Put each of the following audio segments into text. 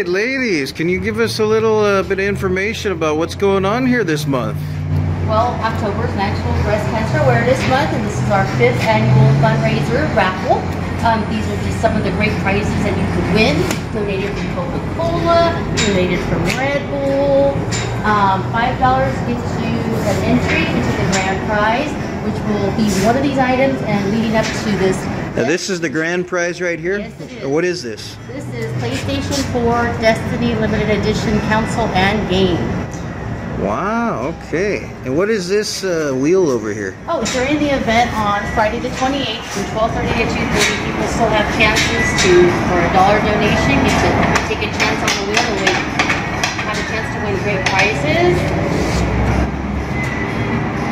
right, ladies, can you give us a little bit of information about what's going on here this month? Well, October is National Breast Cancer Awareness Month, and this is our 5th annual fundraiser raffle. These are just some of the great prizes that you could win, donated from Coca-Cola, donated from Red Bull. $5 gets you an entry into the grand prize, which will be one of these items and leading up to this. Now this is the grand prize right here? Yes, it is. What is this? This is PlayStation 4 Destiny Limited Edition Console and Game. Wow, okay. And what is this wheel over here? Oh, during the event on Friday the 28th from 12:30 to 2:30, people still have chances to, for a $1 donation, get to take a chance on the wheel and win. Have a chance to win great prizes.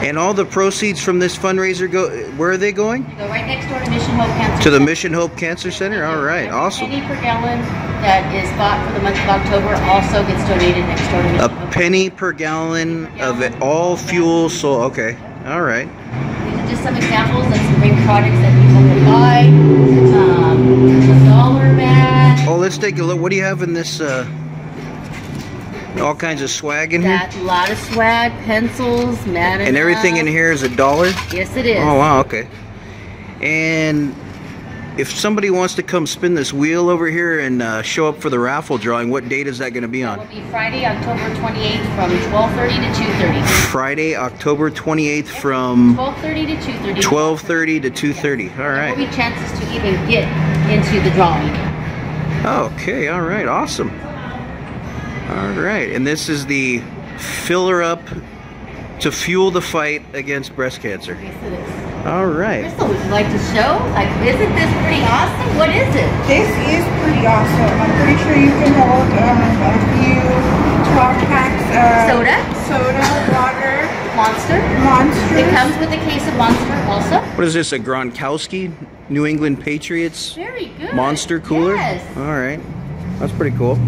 And all the proceeds from this fundraiser go, where are they going? They go right next door to Mission Hope Cancer Center. To the Mission Hope Cancer Center? All right, awesome. $0.01 per gallon that is bought for the month of October also gets donated next door to Mission Hope. A penny per gallon of all fuel, so okay, all right. These are just some examples of some great products that people can buy. The dollar bag. Oh, let's take a look. What do you have in this? All kinds of swag in here? A lot of swag, pencils, and everything in here is $1? Yes, it is. Oh, wow, okay. And if somebody wants to come spin this wheel over here and show up for the raffle drawing, what date is that going to be on? It will be Friday, October 28th from 12:30 to 2:30. Friday, October 28th from 12:30 to 2:30. 12:30 to 2:30. All right. There will be chances to even get into the drawing. Okay. All right. Awesome. All right. And this is the filler up to fuel the fight against breast cancer. Yes, it is. All right. Crystal, would you like to show? Like, isn't this pretty awesome? What is it? This is pretty awesome. I'm pretty sure you can hold a few 12 packs of soda, water, Monster. It comes with a case of Monster also. What is this? A Gronkowski, New England Patriots. Very good. Monster cooler. Yes. All right. That's pretty cool.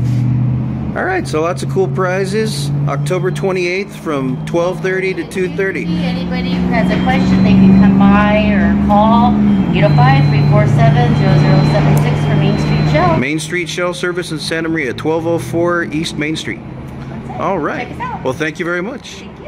All right, so lots of cool prizes. October 28th from 12:30 to 2:30. Anybody who has a question, they can come by or call 805-347-0076 for Main Street Shell. Main Street Shell Service in Santa Maria, 1204 East Main Street. All right. Well, thank you very much.